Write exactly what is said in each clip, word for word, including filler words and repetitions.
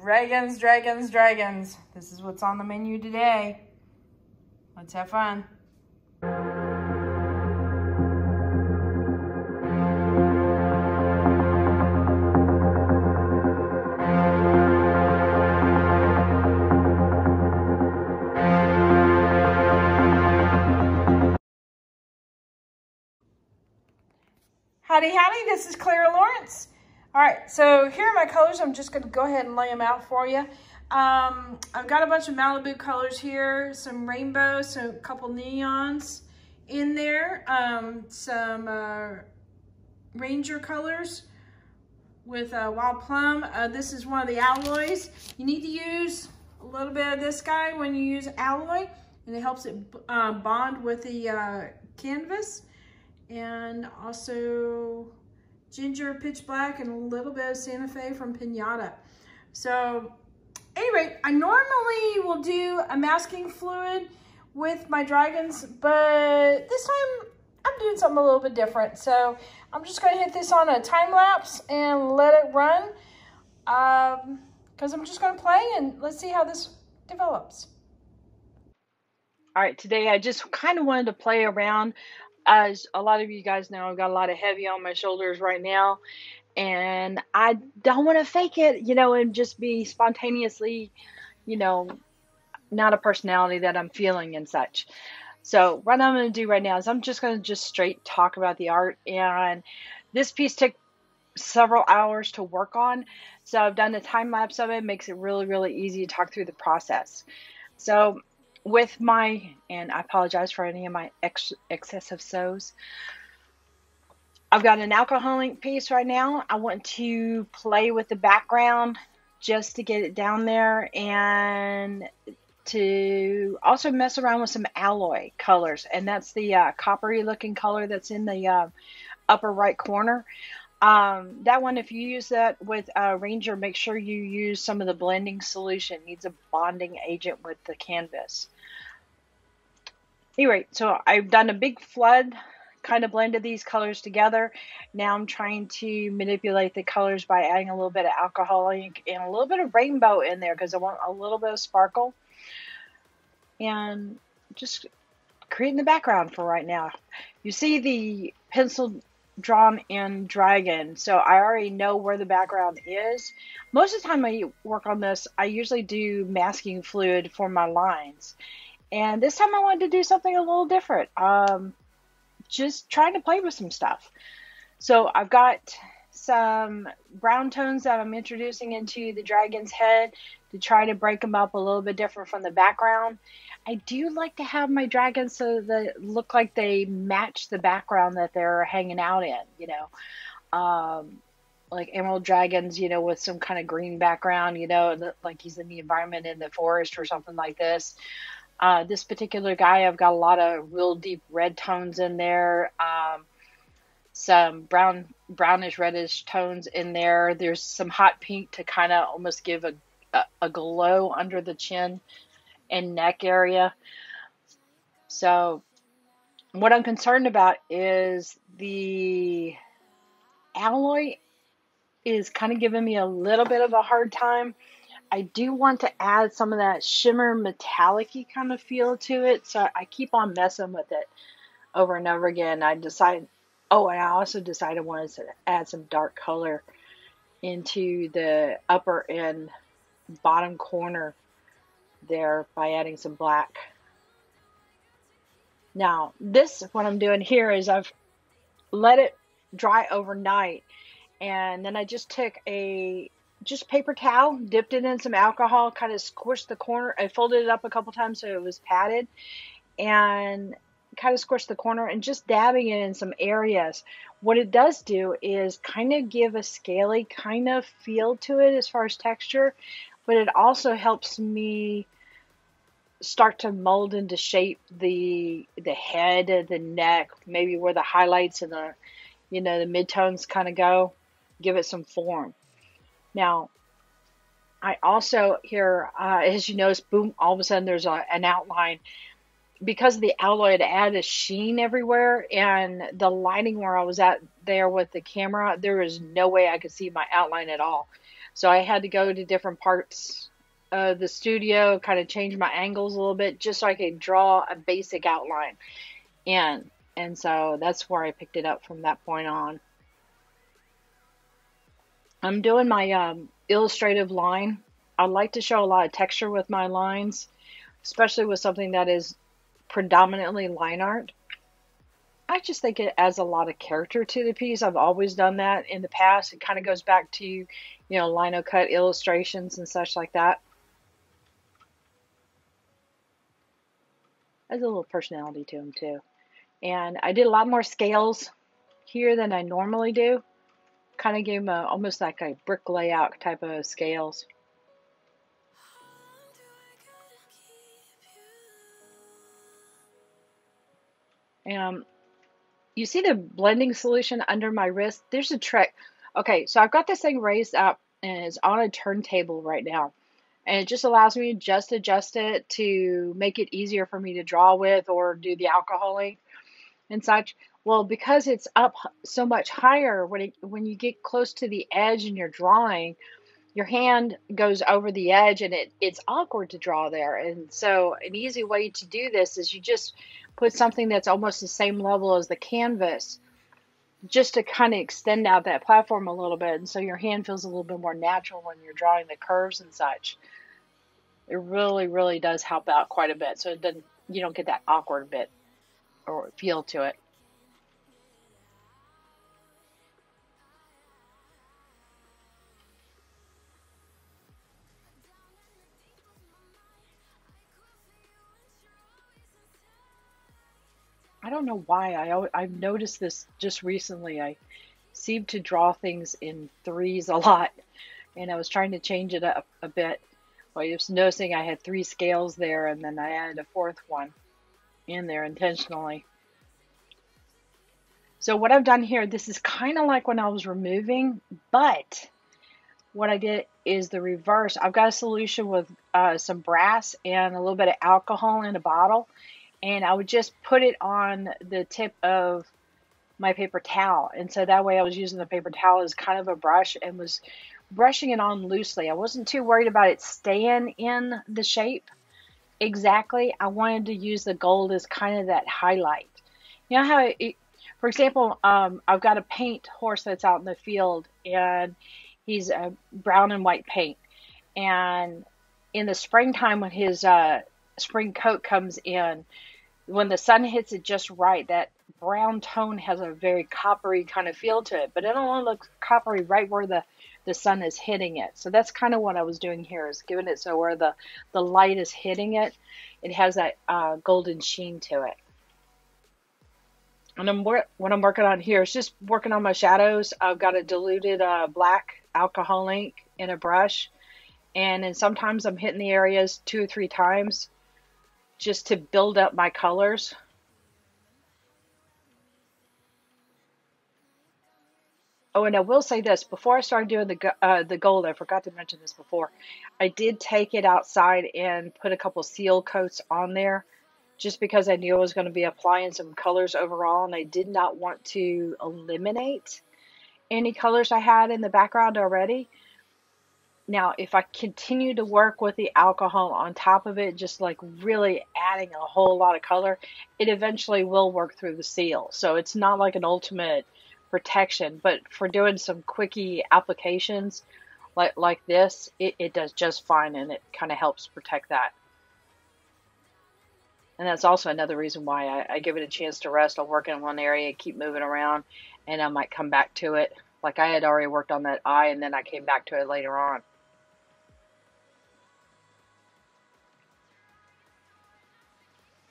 Dragons, dragons, dragons. This is what's on the menu today. Let's have fun. Howdy, howdy, this is Clara Lawrence. All right, so here are my colors. I'm just gonna go ahead and lay them out for you. Um, I've got a bunch of Malibu colors here, some rainbow, so a couple neons in there, um, some uh, Ranger colors with uh, wild plum. Uh, this is one of the alloys. You need to use a little bit of this guy when you use alloy, and it helps it uh, bond with the uh, canvas. And also ginger, pitch black, and a little bit of Santa Fe from Pinata. So anyway, I normally will do a masking fluid with my dragons, but this time I'm doing something a little bit different. So I'm just gonna hit this on a time lapse and let it run, um, because I'm just gonna play and let's see how this develops. All right, today I just kind of wanted to play around. As a lot of you guys know, I've got a lot of heavy on my shoulders right now, and I don't want to fake it, you know, and just be spontaneously, you know, not a personality that I'm feeling and such. So what I'm going to do right now is I'm just going to just straight talk about the art, and this piece took several hours to work on, so I've done a time lapse of it. It makes it really, really easy to talk through the process. So with my, and I apologize for any of my ex excessive so's. I've got an alcohol ink piece right now. I want to play with the background just to get it down there, and to also mess around with some alloy colors. And that's the uh, coppery looking color that's in the uh, upper right corner. Um, that one, if you use that with uh, Ranger, make sure you use some of the blending solution. It needs a bonding agent with the canvas. Anyway, so I've done a big flood, kind of blended these colors together. Now I'm trying to manipulate the colors by adding a little bit of alcohol ink and a little bit of rainbow in there because I want a little bit of sparkle. And just creating the background for right now. You see the pencil drawn in dragon, so I already know where the background is. Most of the time I work on this, I usually do masking fluid for my lines, and this time I wanted to do something a little different. Um, just trying to play with some stuff. So I've got some brown tones that I'm introducing into the dragon's head to try to break them up a little bit different from the background. I do like to have my dragons so they look like they match the background that they're hanging out in, you know, um, like emerald dragons, you know, with some kind of green background, you know, like he's in the environment in the forest or something like this. Uh, this particular guy, I've got a lot of real deep red tones in there. Um, some brown, brownish, reddish tones in there. There's some hot pink to kind of almost give a, a, a glow under the chin and neck area. So what I'm concerned about is the alloy is kind of giving me a little bit of a hard time. I do want to add some of that shimmer metallic-y kind of feel to it, so I keep on messing with it over and over again. I decide, oh, and I also decided I wanted to add some dark color into the upper and bottom corner there by adding some black. Now this, what I'm doing here is I've let it dry overnight, and then I just took a just paper towel, dipped it in some alcohol, kind of squished the corner. I folded it up a couple times so it was padded, and kind of squished the corner and just dabbing it in some areas. What it does do is kind of give a scaly kind of feel to it as far as texture, but it also helps me start to mold into shape the the head, the neck, maybe where the highlights and the, you know, the midtones kind of go, give it some form. Now, I also here, uh, as you notice, boom, all of a sudden there's a, an outline. Because of the alloy, it added a sheen everywhere, and the lighting where I was at there with the camera, there was no way I could see my outline at all. So I had to go to different parts of the studio, kind of change my angles a little bit just so I could draw a basic outline. And, and so that's where I picked it up from that point on. I'm doing my um, illustrative line. I like to show a lot of texture with my lines, especially with something that is predominantly line art. I just think it adds a lot of character to the piece. I've always done that in the past. It kind of goes back to, you know, lino cut illustrations and such like that. Has a little personality to them too. And I did a lot more scales here than I normally do. Kind of gave them a, almost like a brick layout type of scales. Um, you see the blending solution under my wrist? There's a trick. Okay, so I've got this thing raised up and it's on a turntable right now. And it just allows me to just adjust it to make it easier for me to draw with or do the alcohol ink and such. Well, because it's up so much higher, when, it, when you get close to the edge and you're drawing, your hand goes over the edge and it, it's awkward to draw there. And so an easy way to do this is you just put something that's almost the same level as the canvas just to kind of extend out that platform a little bit. And so your hand feels a little bit more natural when you're drawing the curves and such. It really, really does help out quite a bit. So it doesn't, you don't get that awkward bit or feel to it. I don't know why I, I've noticed this just recently. I seem to draw things in threes a lot, and I was trying to change it up a bit. Well, I was noticing I had three scales there, and then I added a fourth one in there intentionally. So what I've done here, this is kind of like when I was removing, but what I did is the reverse. I've got a solution with uh, some brass and a little bit of alcohol in a bottle. And I would just put it on the tip of my paper towel. And so that way I was using the paper towel as kind of a brush and was brushing it on loosely. I wasn't too worried about it staying in the shape exactly. I wanted to use the gold as kind of that highlight. You know how, it, for example, um, I've got a paint horse that's out in the field. And he's a brown and white paint. And in the springtime when his uh, spring coat comes in, when the sun hits it just right, that brown tone has a very coppery kind of feel to it, but it only looks coppery right where the, the sun is hitting it. So that's kind of what I was doing here, is giving it so where the, the light is hitting it, it has that uh, golden sheen to it. And I'm, what I'm working on here is just working on my shadows. I've got a diluted uh, black alcohol ink in a brush. And then sometimes I'm hitting the areas two or three times just to build up my colors. Oh, and I will say this, before I started doing the, uh, the gold, I forgot to mention this before, I did take it outside and put a couple seal coats on there just because I knew I was going to be applying some colors overall, and I did not want to eliminate any colors I had in the background already. Now, if I continue to work with the alcohol on top of it, just like really adding a whole lot of color, it eventually will work through the seal. So it's not like an ultimate protection, but for doing some quickie applications like, like this, it, it does just fine, and it kind of helps protect that. And that's also another reason why I, I give it a chance to rest. I'll work in one area, keep moving around, and I might come back to it. Like I had already worked on that eye, and then I came back to it later on.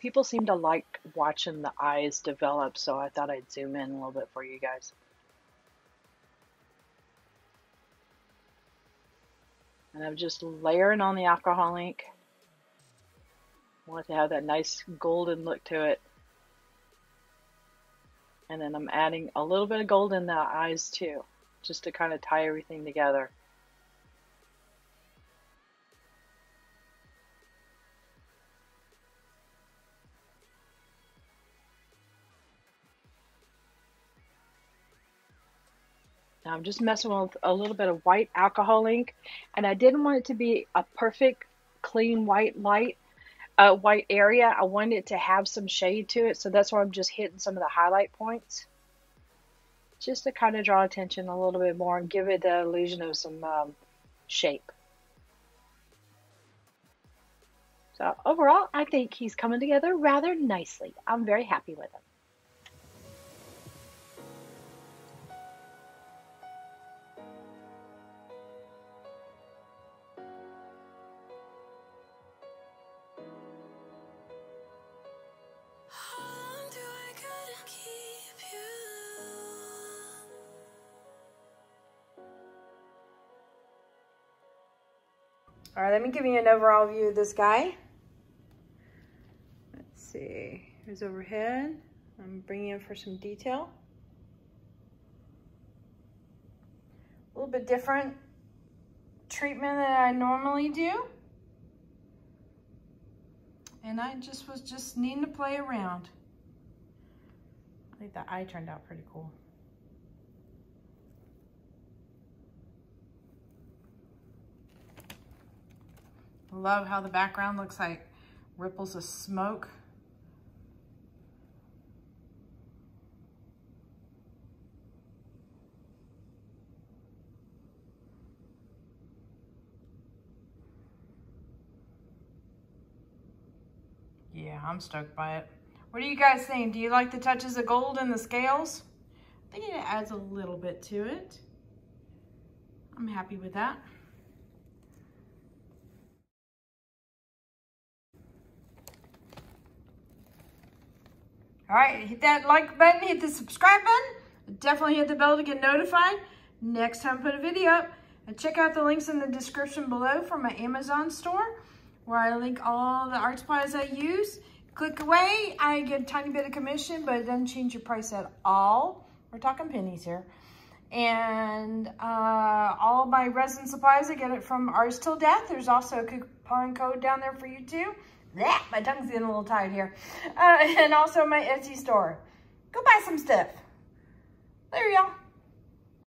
People seem to like watching the eyes develop, so I thought I'd zoom in a little bit for you guys. And I'm just layering on the alcohol ink. I want to have that nice golden look to it. And then I'm adding a little bit of gold in the eyes too, just to kind of tie everything together. Now I'm just messing with a little bit of white alcohol ink, and I didn't want it to be a perfect clean white light, uh, white area. I wanted it to have some shade to it, so that's why I'm just hitting some of the highlight points, just to kind of draw attention a little bit more and give it the illusion of some um, shape. So overall, I think he's coming together rather nicely. I'm very happy with him. All right, let me give you an overall view of this guy. Let's see, here's overhead. I'm bringing in for some detail. A little bit different treatment than I normally do. And I just was just needing to play around. I think the eye turned out pretty cool. Love how the background looks like ripples of smoke. Yeah, I'm stoked by it. What do you guys think? Do you like the touches of gold and the scales? I think it adds a little bit to it. I'm happy with that. All right, hit that like button, hit the subscribe button, definitely hit the bell to get notified next time I put a video up. And check out the links in the description below for my Amazon store, where I link all the art supplies I use. Click away, I get a tiny bit of commission, but it doesn't change your price at all. We're talking pennies here. And uh, all my resin supplies, I get it from Artist Till Death. There's also a coupon code down there for you too. Blech, my tongue's getting a little tired here. Uh, and also my Etsy store. Go buy some stuff. There y'all.